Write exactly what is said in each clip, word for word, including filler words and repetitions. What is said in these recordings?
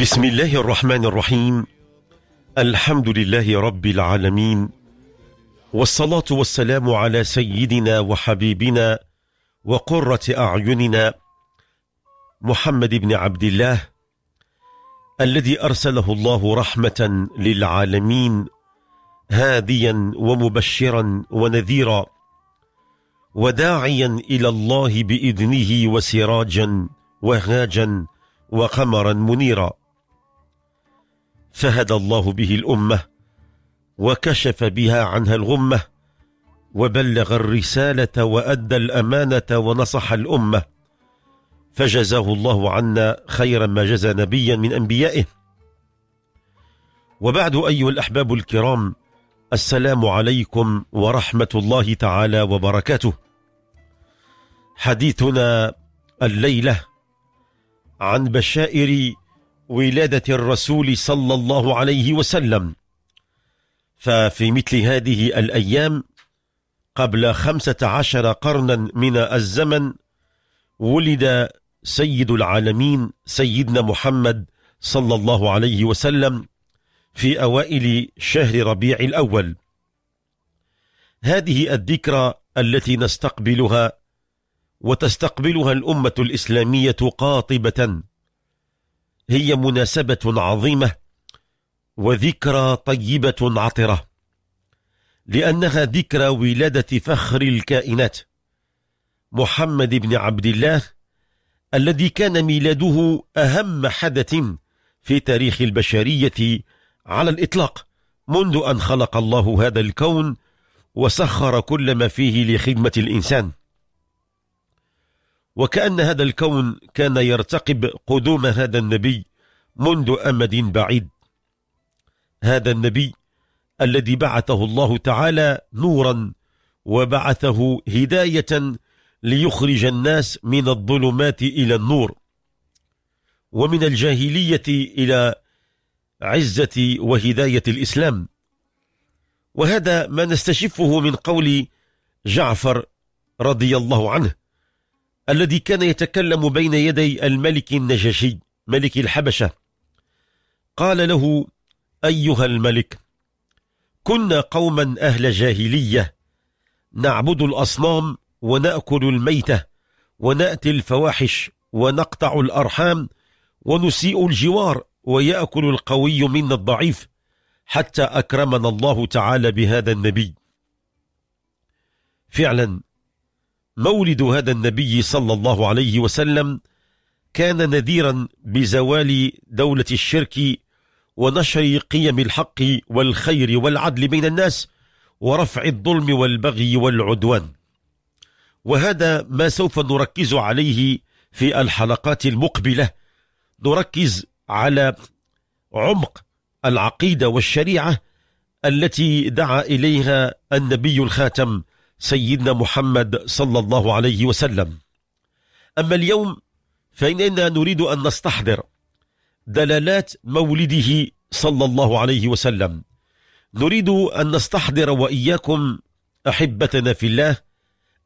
بسم الله الرحمن الرحيم. الحمد لله رب العالمين، والصلاة والسلام على سيدنا وحبيبنا وقرة أعيننا محمد بن عبد الله الذي أرسله الله رحمة للعالمين، هاديا ومبشرا ونذيرا، وداعيا إلى الله بإذنه، وسراجا وهاجا وقمرا منيرا، فهدى الله به الأمة، وكشف بها عنها الغمة، وبلغ الرسالة وأدى الأمانة ونصح الأمة، فجزاه الله عنا خيرا ما جزى نبيا من أنبيائه. وبعد، أيها الأحباب الكرام، السلام عليكم ورحمة الله تعالى وبركاته. حديثنا الليلة عن بشائر ولادة الرسول صلى الله عليه وسلم. ففي مثل هذه الأيام قبل خمسة عشر قرنا من الزمن ولد سيد العالمين سيدنا محمد صلى الله عليه وسلم في أوائل شهر ربيع الأول. هذه الذكرى التي نستقبلها وتستقبلها الأمة الإسلامية قاطبة هي مناسبة عظيمة وذكرى طيبة عطرة، لأنها ذكرى ولادة فخر الكائنات محمد بن عبد الله، الذي كان ميلاده أهم حدث في تاريخ البشرية على الإطلاق منذ أن خلق الله هذا الكون وسخر كل ما فيه لخدمة الإنسان. وكأن هذا الكون كان يرتقب قدوم هذا النبي منذ أمد بعيد، هذا النبي الذي بعثه الله تعالى نورا، وبعثه هداية ليخرج الناس من الظلمات إلى النور، ومن الجاهلية إلى عزة وهداية الإسلام. وهذا ما نستشفه من قول جعفر رضي الله عنه، الذي كان يتكلم بين يدي الملك النجاشي ملك الحبشة، قال له: أيها الملك، كنا قوما أهل جاهلية نعبد الأصنام ونأكل الميتة ونأتي الفواحش ونقطع الأرحام ونسيء الجوار ويأكل القوي منا الضعيف، حتى أكرمنا الله تعالى بهذا النبي. فعلا مولد هذا النبي صلى الله عليه وسلم كان نذيرا بزوال دولة الشرك ونشر قيم الحق والخير والعدل بين الناس، ورفع الظلم والبغي والعدوان. وهذا ما سوف نركز عليه في الحلقات المقبلة، نركز على عمق العقيدة والشريعة التي دعا إليها النبي الخاتم سيدنا محمد صلى الله عليه وسلم. أما اليوم فإننا نريد أن نستحضر دلالات مولده صلى الله عليه وسلم، نريد أن نستحضر وإياكم أحبتنا في الله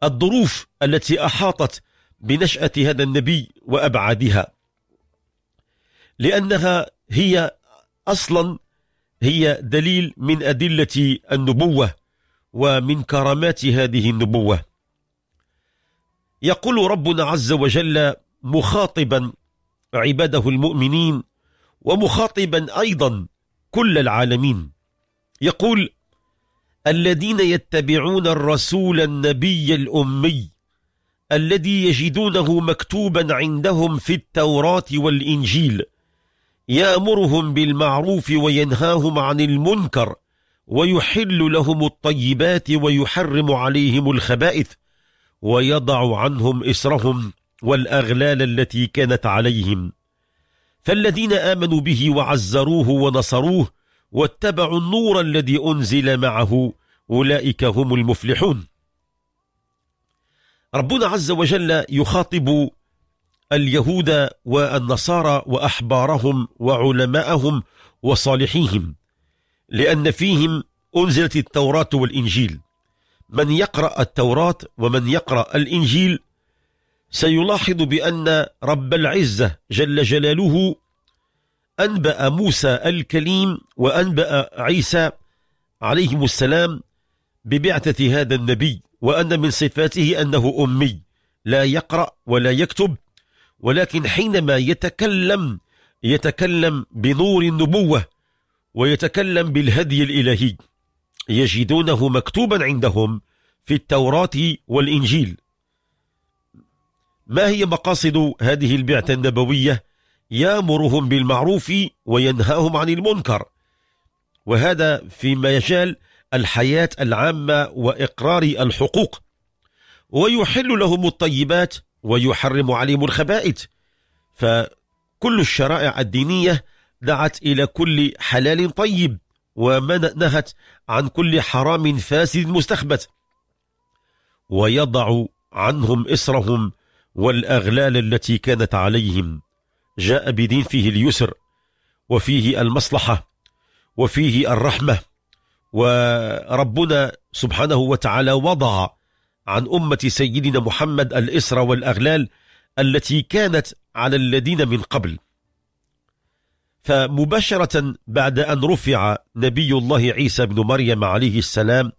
الظروف التي أحاطت بنشأة هذا النبي وأبعادها، لأنها هي أصلا هي دليل من أدلة النبوة ومن كرامات هذه النبوة. يقول ربنا عز وجل مخاطبا عباده المؤمنين ومخاطبا أيضا كل العالمين، يقول: الذين يتبعون الرسول النبي الأمي الذي يجدونه مكتوبا عندهم في التوراة والإنجيل، يأمرهم بالمعروف وينهاهم عن المنكر ويحل لهم الطيبات ويحرم عليهم الخبائث ويضع عنهم إسرهم والأغلال التي كانت عليهم، فالذين آمنوا به وعزروه ونصروه واتبعوا النور الذي أنزل معه أولئك هم المفلحون. ربنا عز وجل يخاطب اليهود والنصارى وأحبارهم وعلماءهم وصالحيهم، لأن فيهم أنزلت التوراة والإنجيل. من يقرأ التوراة ومن يقرأ الإنجيل سيلاحظ بأن رب العزة جل جلاله أنبأ موسى الكليم وأنبأ عيسى عليهم السلام ببعثة هذا النبي، وأن من صفاته أنه أمي لا يقرأ ولا يكتب، ولكن حينما يتكلم يتكلم بنور النبوة ويتكلم بالهدي الإلهي، يجدونه مكتوبا عندهم في التوراة والإنجيل. ما هي مقاصد هذه البعثة النبوية؟ يأمرهم بالمعروف وينهاهم عن المنكر، وهذا في مجال الحياة العامة وإقرار الحقوق، ويحل لهم الطيبات ويحرم عليهم الخبائث. فكل الشرائع الدينية دعت إلى كل حلال طيب ومنهت عن كل حرام فاسد مستخبت، ويضع عنهم إسرهم والأغلال التي كانت عليهم. جاء بدين فيه اليسر وفيه المصلحة وفيه الرحمة. وربنا سبحانه وتعالى وضع عن أمة سيدنا محمد الإسر والأغلال التي كانت على الذين من قبل. فمباشرة بعد أن رفع نبي الله عيسى بن مريم عليه السلام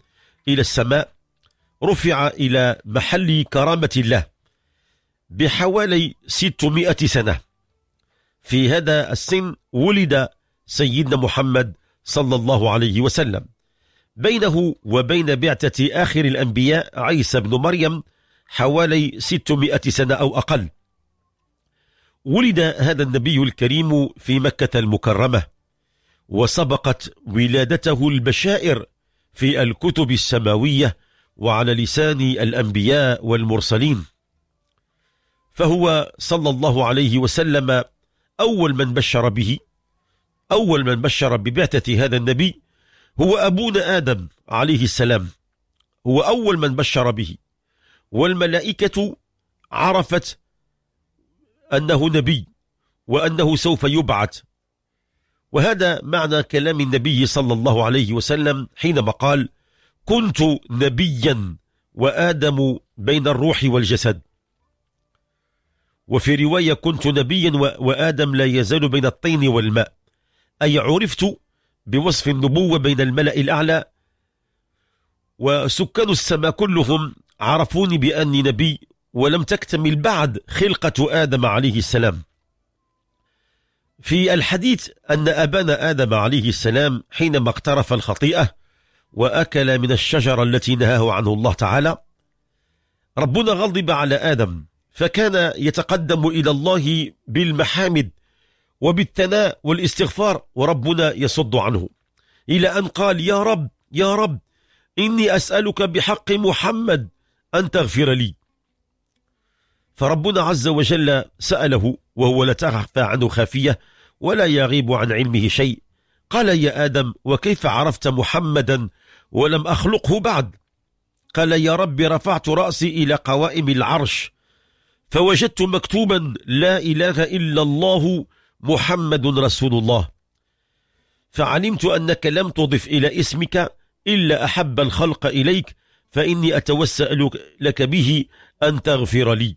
إلى السماء، رفع إلى محل كرامة الله بحوالي ستمائة سنة. في هذا السن ولد سيدنا محمد صلى الله عليه وسلم. بينه وبين بعثة آخر الأنبياء عيسى بن مريم حوالي ستمائة سنة أو أقل. ولد هذا النبي الكريم في مكة المكرمة، وسبقت ولادته البشائر في الكتب السماوية وعلى لسان الأنبياء والمرسلين. فهو صلى الله عليه وسلم أول من بشر به، أول من بشر ببعثة هذا النبي هو أبونا آدم عليه السلام، هو أول من بشر به، والملائكة عرفت أنه نبي وأنه سوف يبعث. وهذا معنى كلام النبي صلى الله عليه وسلم حينما قال: كنت نبيا وآدم بين الروح والجسد. وفي رواية: كنت نبيا وآدم لا يزال بين الطين والماء، أي عرفت بوصف النبوة بين الملأ الأعلى، وسكان السماء كلهم عرفوني بأني نبي، ولم تكتمل بعد خلقة آدم عليه السلام. في الحديث أن أبانا آدم عليه السلام حينما اقترف الخطيئة وأكل من الشجرة التي نهاه عنه الله تعالى، ربنا غضب على آدم، فكان يتقدم إلى الله بالمحامد وبالثناء والاستغفار، وربنا يصد عنه، إلى أن قال: يا رب يا رب إني أسألك بحق محمد أن تغفر لي. فربنا عز وجل سأله وهو لا تخفى عنه خافية ولا يغيب عن علمه شيء، قال: يا آدم وكيف عرفت محمدا ولم أخلقه بعد؟ قال: يا رب رفعت رأسي إلى قوائم العرش فوجدت مكتوبا: لا إله إلا الله محمد رسول الله، فعلمت أنك لم تضف إلى اسمك إلا أحب الخلق إليك، فإني أتوسأل لك به أن تغفر لي.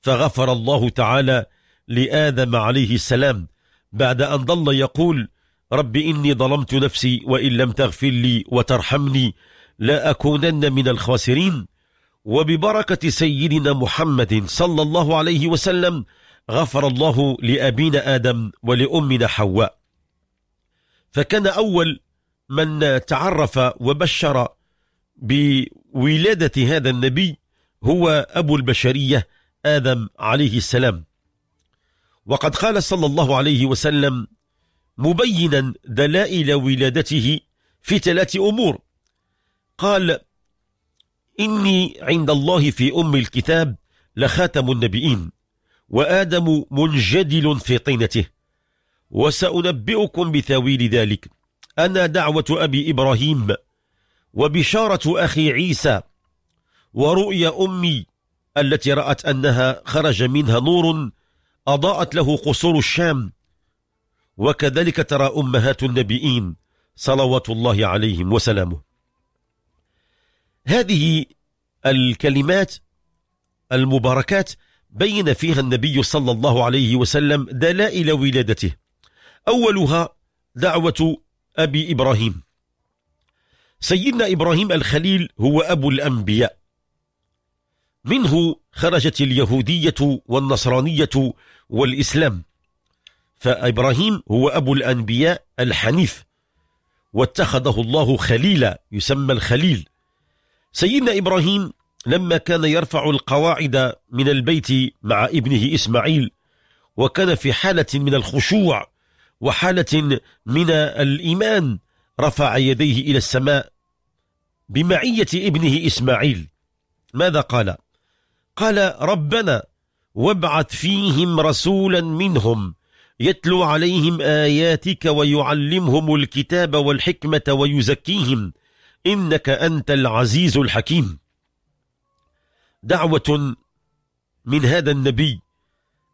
فغفر الله تعالى لآدم عليه السلام بعد أن ضل يقول: رب إني ظلمت نفسي وإن لم تغفر لي وترحمني لا أكونن من الخاسرين. وببركة سيدنا محمد صلى الله عليه وسلم غفر الله لأبينا آدم ولأمنا حواء. فكان أول من تعرف وبشر بولادة هذا النبي هو أبو البشرية آدم عليه السلام. وقد قال صلى الله عليه وسلم مبينا دلائل ولادته في ثلاث أمور، قال: إني عند الله في أم الكتاب لخاتم النبيين، وآدم منجدل في طينته، وسأنبئكم بتاويل ذلك، أنا دعوة أبي إبراهيم، وبشارة أخي عيسى، ورؤيا أمي التي رأت أنها خرج منها نور أضاءت له قصور الشام، وكذلك ترى أمهات النبيين صلوات الله عليهم وسلامه. هذه الكلمات المباركات بين فيها النبي صلى الله عليه وسلم دلائل ولادته، أولها دعوة أبي إبراهيم. سيدنا إبراهيم الخليل هو أبو الأنبياء، منه خرجت اليهودية والنصرانية والإسلام، فإبراهيم هو أبو الأنبياء الحنيف، واتخذه الله خليلا يسمى الخليل. سيدنا إبراهيم لما كان يرفع القواعد من البيت مع ابنه إسماعيل، وكان في حالة من الخشوع وحالة من الإيمان، رفع يديه إلى السماء بمعية ابنه إسماعيل. ماذا قال؟ قال: ربنا وابعث فيهم رسولا منهم يتلو عليهم آياتك ويعلمهم الكتاب والحكمة ويزكيهم إنك أنت العزيز الحكيم. دعوة من هذا النبي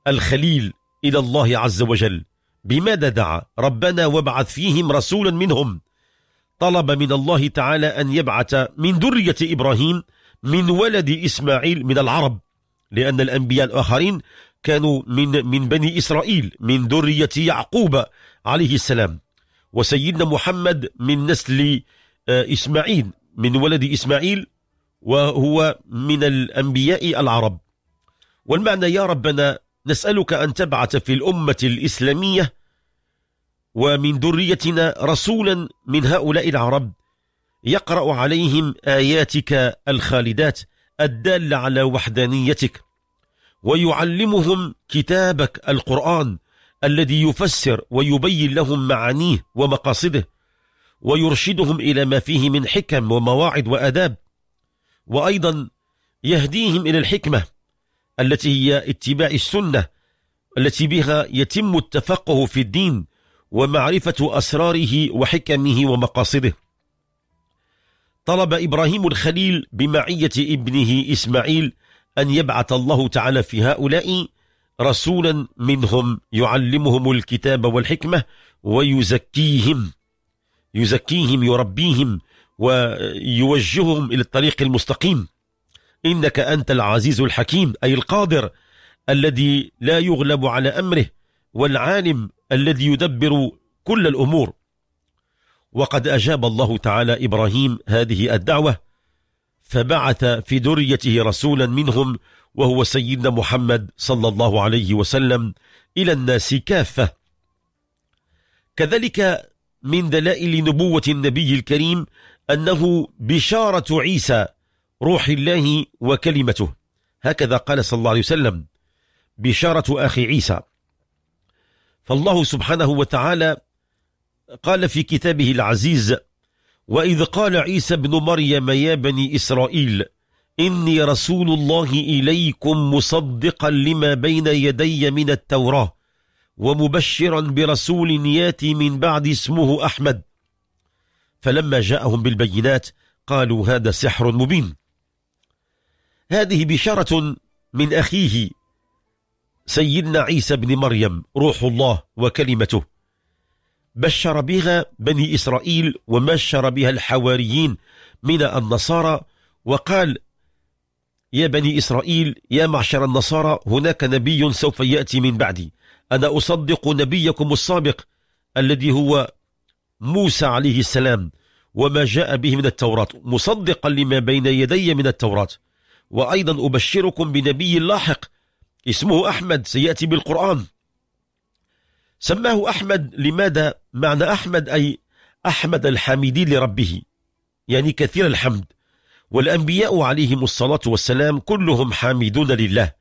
الخليل إلى الله عز وجل. بماذا دعا؟ ربنا وابعث فيهم رسولا منهم. طلب من الله تعالى أن يبعث من ذرية إبراهيم، من ولد إسماعيل، من العرب، لأن الأنبياء الآخرين كانوا من من بني إسرائيل، من ذرية يعقوب عليه السلام، وسيدنا محمد من نسل إسماعيل، من ولد إسماعيل، وهو من الأنبياء العرب. والمعنى: يا ربنا نسألك أن تبعث في الأمة الإسلامية ومن ذريتنا رسولا من هؤلاء العرب يقرأ عليهم آياتك الخالدات الدالة على وحدانيتك، ويعلمهم كتابك القرآن الذي يفسر ويبين لهم معانيه ومقاصده، ويرشدهم إلى ما فيه من حكم ومواعظ وآداب، وأيضا يهديهم إلى الحكمة التي هي اتباع السنة التي بها يتم التفقه في الدين ومعرفة أسراره وحكمه ومقاصده. طلب إبراهيم الخليل بمعية ابنه إسماعيل أن يبعث الله تعالى في هؤلاء رسولا منهم يعلمهم الكتاب والحكمة ويزكيهم، يزكيهم يربيهم ويوجههم إلى الطريق المستقيم. إنك أنت العزيز الحكيم، أي القادر الذي لا يغلب على أمره، والعالم الذي يدبر كل الأمور. وقد أجاب الله تعالى إبراهيم هذه الدعوة، فبعث في ذريته رسولا منهم، وهو سيدنا محمد صلى الله عليه وسلم، إلى الناس كافة. كذلك من دلائل نبوة النبي الكريم أنه بشارة عيسى روح الله وكلمته، هكذا قال صلى الله عليه وسلم: بشارة أخي عيسى. فالله سبحانه وتعالى قال في كتابه العزيز: وإذ قال عيسى ابن مريم يا بني إسرائيل إني رسول الله إليكم مصدقا لما بين يدي من التوراة ومبشرا برسول ياتي من بعد اسمه أحمد. فلما جاءهم بالبينات قالوا هذا سحر مبين. هذه بشارة من أخيه سيدنا عيسى بن مريم روح الله وكلمته، بشر بها بني إسرائيل وبشر بها الحواريين من النصارى، وقال: يا بني إسرائيل يا معشر النصارى هناك نبي سوف يأتي من بعدي، أنا أصدق نبيكم السابق الذي هو موسى عليه السلام وما جاء به من التوراة، مصدقا لما بين يدي من التوراة، وأيضا أبشركم بنبي لاحق اسمه أحمد سيأتي بالقرآن. سماه أحمد. لماذا؟ معنى أحمد أي أحمد الحامدين لربه، يعني كثير الحمد، والأنبياء عليهم الصلاة والسلام كلهم حامدون لله،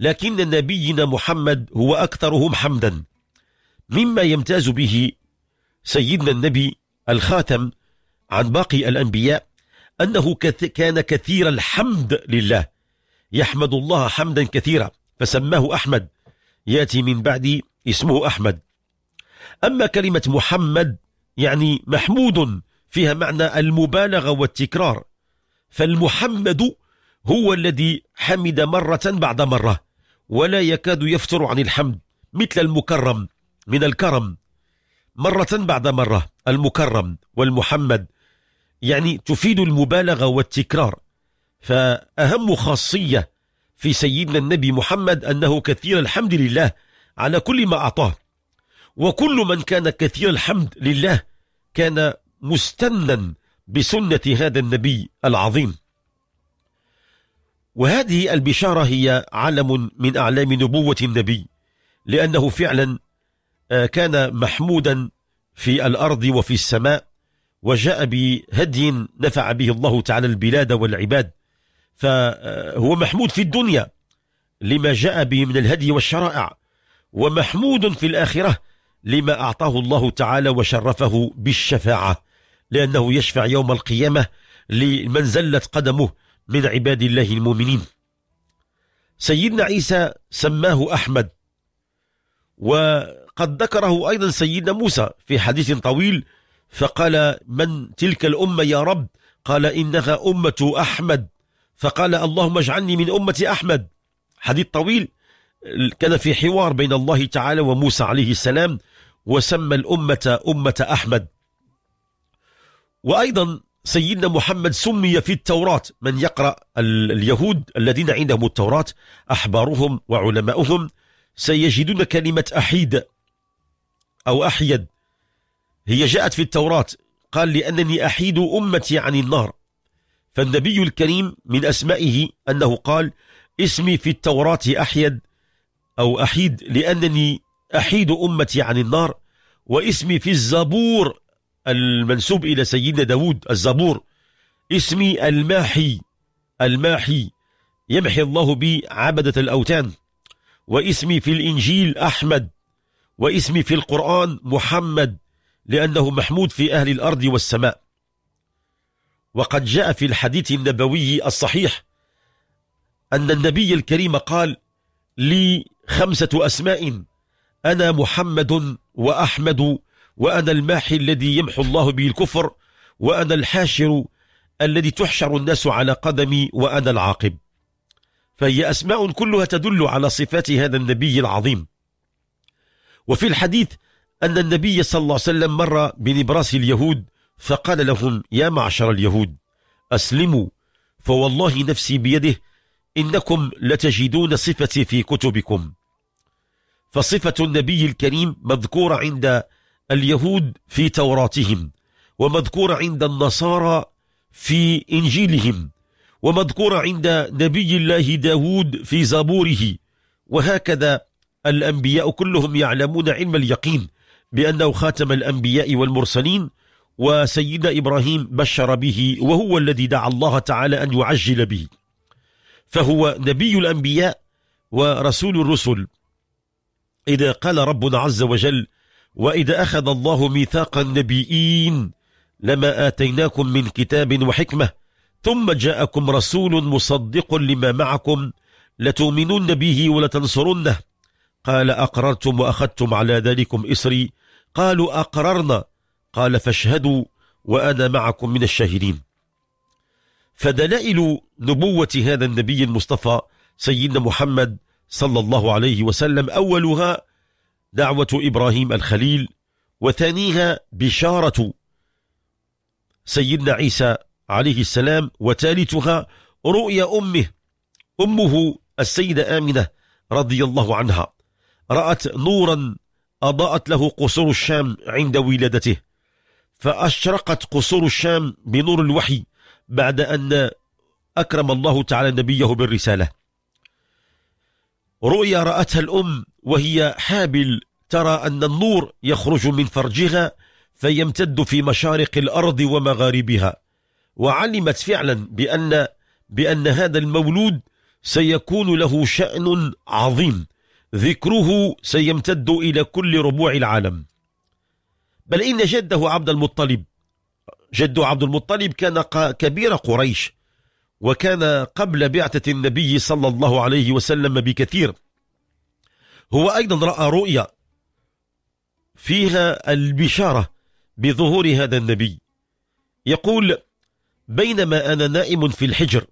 لكن نبينا محمد هو أكثرهم حمدا. مما يمتاز به سيدنا النبي الخاتم عن باقي الأنبياء أنه كان كثير الحمد لله، يحمد الله حمدا كثيرا، فسماه أحمد، يأتي من بعدي اسمه أحمد. أما كلمة محمد يعني محمود، فيها معنى المبالغة والتكرار، فالمحمد هو الذي حمد مرة بعد مرة ولا يكاد يفتر عن الحمد، مثل المكرم من الكرم، مرة بعد مرة المكرم. والمحمد يعني تفيد المبالغة والتكرار. فأهم خاصية في سيدنا النبي محمد أنه كثير الحمد لله على كل ما أعطاه، وكل من كان كثير الحمد لله كان مستنا بسنة هذا النبي العظيم. وهذه البشارة هي علم من أعلام نبوة النبي، لأنه فعلا كان محمودا في الأرض وفي السماء، وجاء بهدي نفع به الله تعالى البلاد والعباد، فهو محمود في الدنيا لما جاء به من الهدي والشرائع، ومحمود في الآخرة لما أعطاه الله تعالى وشرفه بالشفاعة، لأنه يشفع يوم القيامة لمن زلت قدمه من عباد الله المؤمنين. سيدنا عيسى سماه أحمد، وقد ذكره أيضا سيدنا موسى في حديث طويل، فقال: من تلك الأمة يا رب؟ قال: إنها أمة أحمد. فقال: اللهم اجعلني من أمة أحمد. حديث طويل كان في حوار بين الله تعالى وموسى عليه السلام، وسمى الأمة أمة أحمد. وأيضا سيدنا محمد سمي في التوراة، من يقرأ اليهود الذين عندهم التوراة أحبارهم وعلماؤهم سيجدون كلمة أحيد أو أحيد، هي جاءت في التوراة، قال: لأنني أحيد أمتي عن النار. فالنبي الكريم من أسمائه أنه قال: اسمي في التوراة أحيد أو أحيد لأنني أحيد أمتي عن النار، واسمي في الزبور المنسوب إلى سيدنا داود الزبور اسمي الماحي، الماحي يمحي الله بي عبدة الأوثان. واسمي في الإنجيل أحمد، واسمي في القرآن محمد، لأنه محمود في أهل الأرض والسماء. وقد جاء في الحديث النبوي الصحيح أن النبي الكريم قال: لي خمسة أسماء، أنا محمد وأحمد، وأنا الماحي الذي يمحو الله به الكفر، وأنا الحاشر الذي تحشر الناس على قدمي، وأنا العاقب. فهي أسماء كلها تدل على صفات هذا النبي العظيم. وفي الحديث أن النبي صلى الله عليه وسلم مر بنبراس اليهود فقال لهم: يا معشر اليهود أسلموا، فوالله نفسي بيده، إنكم لتجدون صفتي في كتبكم. فصفة النبي الكريم مذكورة عند اليهود في توراتهم، ومذكورة عند النصارى في إنجيلهم، ومذكورة عند نبي الله داود في زبوره. وهكذا الأنبياء كلهم يعلمون علم اليقين بأنه خاتم الأنبياء والمرسلين، وسيدنا إبراهيم بشر به، وهو الذي دعا الله تعالى أن يعجل به، فهو نبي الأنبياء ورسول الرسل. إذا قال ربنا عز وجل: وإذا أخذ الله ميثاق النبيين لما آتيناكم من كتاب وحكمة ثم جاءكم رسول مصدق لما معكم لتؤمنون به ولتنصرنه، قال: أقررتم وأخذتم على ذلكم إسري، قالوا أقررنا، قال: فاشهدوا وأنا معكم من الشاهدين. فدلائل نبوة هذا النبي المصطفى سيدنا محمد صلى الله عليه وسلم أولها دعوة إبراهيم الخليل، وثانيها بشارة سيدنا عيسى عليه السلام، وثالثها رؤيا أمه أمه السيدة آمنة رضي الله عنها، رأت نورا أضاءت له قصور الشام عند ولادته، فأشرقت قصور الشام بنور الوحي بعد أن أكرم الله تعالى نبيه بالرسالة. رؤيا رأتها الأم وهي حامل، ترى أن النور يخرج من فرجها فيمتد في مشارق الأرض ومغاربها، وعلمت فعلا بأن, بأن هذا المولود سيكون له شأن عظيم، ذكره سيمتد إلى كل ربوع العالم. بل إن جده عبد المطلب جده عبد المطلب كان كبير قريش، وكان قبل بعثة النبي صلى الله عليه وسلم بكثير. هو أيضا رأى رؤيا فيها البشارة بظهور هذا النبي. يقول: بينما أنا نائم في الحجر،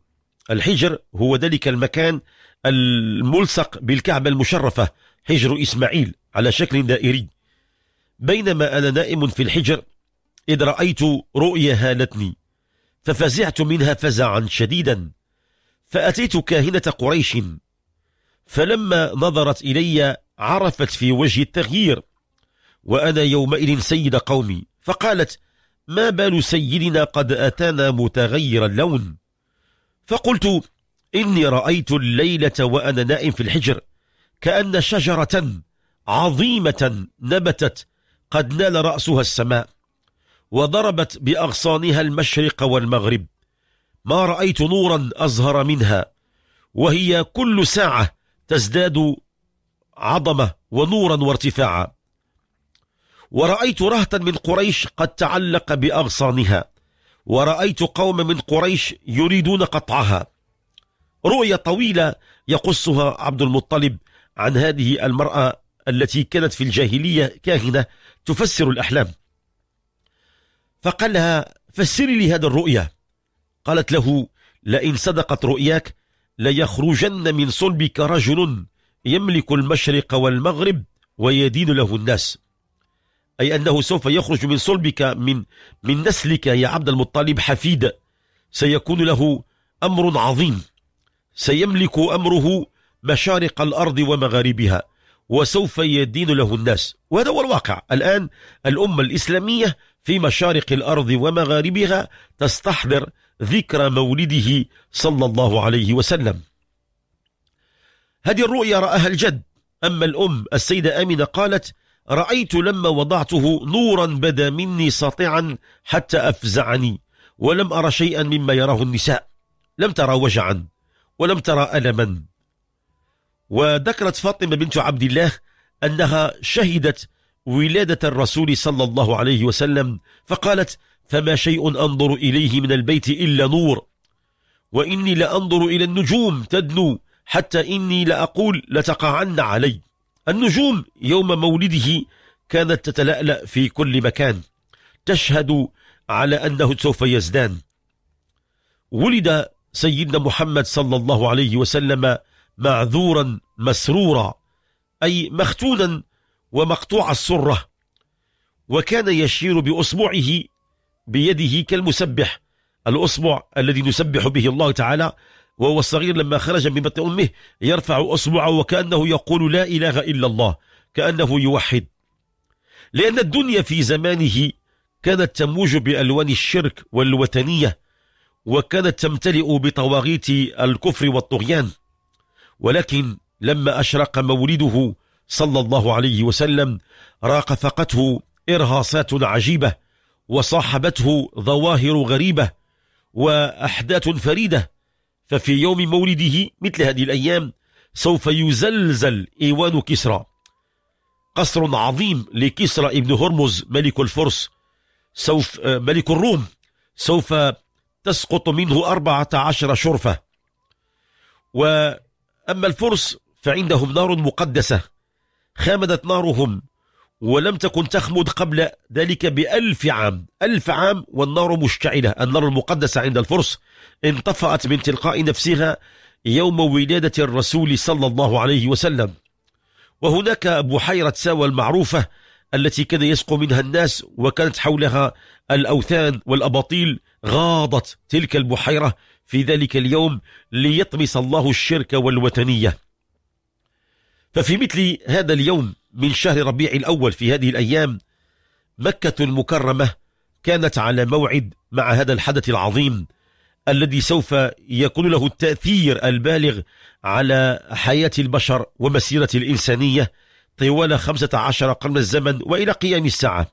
الحجر هو ذلك المكان الملصق بالكعبة المشرفة، حجر إسماعيل على شكل دائري، بينما أنا نائم في الحجر إذ رأيت رؤيا هالتني، ففزعت منها فزعا شديدا، فأتيت كاهنة قريش، فلما نظرت إلي عرفت في وجهي التغيير، وأنا يومئذ سيد قومي. فقالت: ما بال سيدنا قد أتانا متغير اللون؟ فقلت: إني رأيت الليلة وأنا نائم في الحجر كأن شجرة عظيمة نبتت قد نال رأسها السماء وضربت بأغصانها المشرق والمغرب، ما رأيت نورا أزهر منها، وهي كل ساعة تزداد عظمة ونورا وارتفاعا، ورأيت رهتا من قريش قد تعلق بأغصانها، ورأيت قوم من قريش يريدون قطعها. رؤيا طويلة يقصها عبد المطلب عن هذه المرأة التي كانت في الجاهلية كاهنة تفسر الأحلام. فقال لها: فسري لي هذا الرؤيا. قالت له: لئن صدقت رؤياك ليخرجن من صلبك رجل يملك المشرق والمغرب ويدين له الناس، أي أنه سوف يخرج من صلبك من, من نسلك يا عبد المطلب حفيد سيكون له أمر عظيم، سيملك أمره مشارق الأرض ومغاربها وسوف يدين له الناس. وهذا هو الواقع الآن، الأمة الإسلامية في مشارق الأرض ومغاربها تستحضر ذكرى مولده صلى الله عليه وسلم. هذه الرؤيا رأها الجد. أما الأم السيدة آمنة قالت: رأيت لما وضعته نورا بدا مني ساطعا حتى أفزعني، ولم أرى شيئا مما يراه النساء، لم ترى وجعا ولم ترى ألما. وذكرت فاطمة بنت عبد الله أنها شهدت ولادة الرسول صلى الله عليه وسلم، فقالت: فما شيء أنظر إليه من البيت إلا نور، وإني لأنظر إلى النجوم تدنو حتى إني لأقول لتقعن علي. النجوم يوم مولده كانت تتلألأ في كل مكان، تشهد على أنه سوف يزدان. ولد سيدنا محمد صلى الله عليه وسلم معذورا مسرورا، أي مختونا ومقطوع السرة، وكان يشير بأصبعه بيده كالمسبح، الأصبع الذي نسبح به الله تعالى. وهو الصغير لما خرج من بطن أمه يرفع أصبعه وكأنه يقول لا إله إلا الله، كأنه يوحد، لأن الدنيا في زمانه كانت تموج بألوان الشرك والوثنية، وكانت تمتلئ بطواغيت الكفر والطغيان. ولكن لما أشرق مولده صلى الله عليه وسلم راقفقته إرهاصات عجيبة، وصاحبته ظواهر غريبة وأحداث فريدة. ففي يوم مولده مثل هذه الأيام سوف يزلزل إيوان كسرى، قصر عظيم لكسرى ابن هرمز ملك الفرس سوف ملك الروم، سوف تسقط منه أربعة عشر شرفة. وأما الفرس فعندهم نار مقدسة خامدت نارهم ولم تكن تخمد قبل ذلك بألف عام، ألف عام والنار مشتعلة. النار المقدسة عند الفرس انطفأت من تلقاء نفسها يوم ولادة الرسول صلى الله عليه وسلم. وهناك بحيرة ساوى المعروفة التي كان يسقو منها الناس، وكانت حولها الأوثان والأباطيل، غاضت تلك البحيرة في ذلك اليوم ليطمس الله الشرك والوثنية. ففي مثل هذا اليوم من شهر ربيع الأول في هذه الأيام مكة المكرمة كانت على موعد مع هذا الحدث العظيم الذي سوف يكون له التأثير البالغ على حياة البشر ومسيرة الإنسانية طوال خمسة عشر قرن الزمن وإلى قيام الساعة.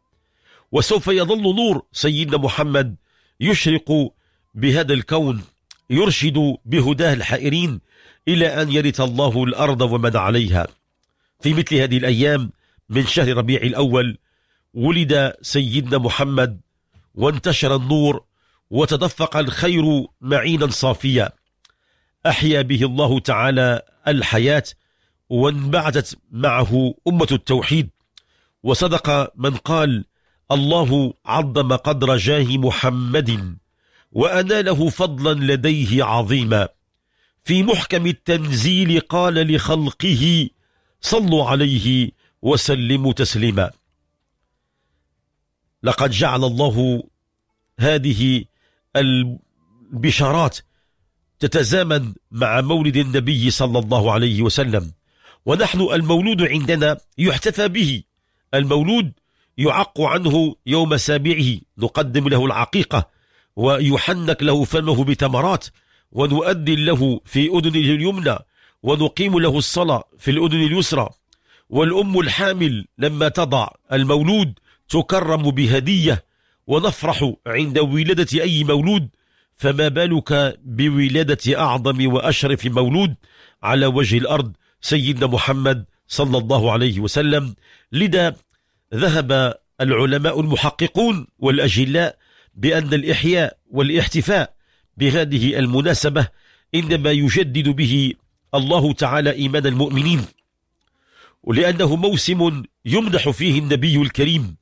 وسوف يظل نور سيدنا محمد يشرق بهذا الكون، يرشد بهداه الحائرين إلى أن يرث الله الأرض ومن عليها. في مثل هذه الأيام من شهر ربيع الأول ولد سيدنا محمد، وانتشر النور وتدفق الخير معينا صافيا، أحيا به الله تعالى الحياة، وانبعثت معه أمة التوحيد. وصدق من قال: الله عظم قدر جاه محمد وأناله فضلا لديه عظيما. في محكم التنزيل قال لخلقه: صلوا عليه وسلموا تسليما. لقد جعل الله هذه البشارات تتزامن مع مولد النبي صلى الله عليه وسلم. ونحن المولود عندنا يحتفى به، المولود يعق عنه يوم سابعه، نقدم له العقيقة ويحنك له فمه بتمرات، ونؤذن له في أذنه اليمنى، ونقيم له الصلاة في الأذن اليسرى. والأم الحامل لما تضع المولود تكرم بهدية، ونفرح عند ولادة أي مولود، فما بالك بولادة أعظم وأشرف مولود على وجه الأرض سيدنا محمد صلى الله عليه وسلم. لذا ذهب العلماء المحققون والأجلاء بأن الإحياء والاحتفاء بهذه المناسبة إنما يجدد به الله تعالى إيمان المؤمنين، ولأنه موسم يمدح فيه النبي الكريم،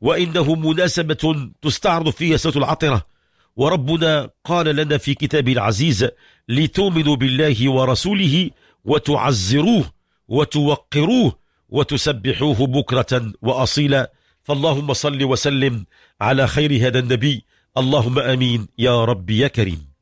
وإنه مناسبة تستعرض فيها سورة العطرة. وربنا قال لنا في كتابه العزيز: لتؤمنوا بالله ورسوله وتعزروه وتوقروه وتسبحوه بكرة وأصيلا. فاللهم صل وسلم على خير هذا النبي، اللهم آمين يا رب يا كريم.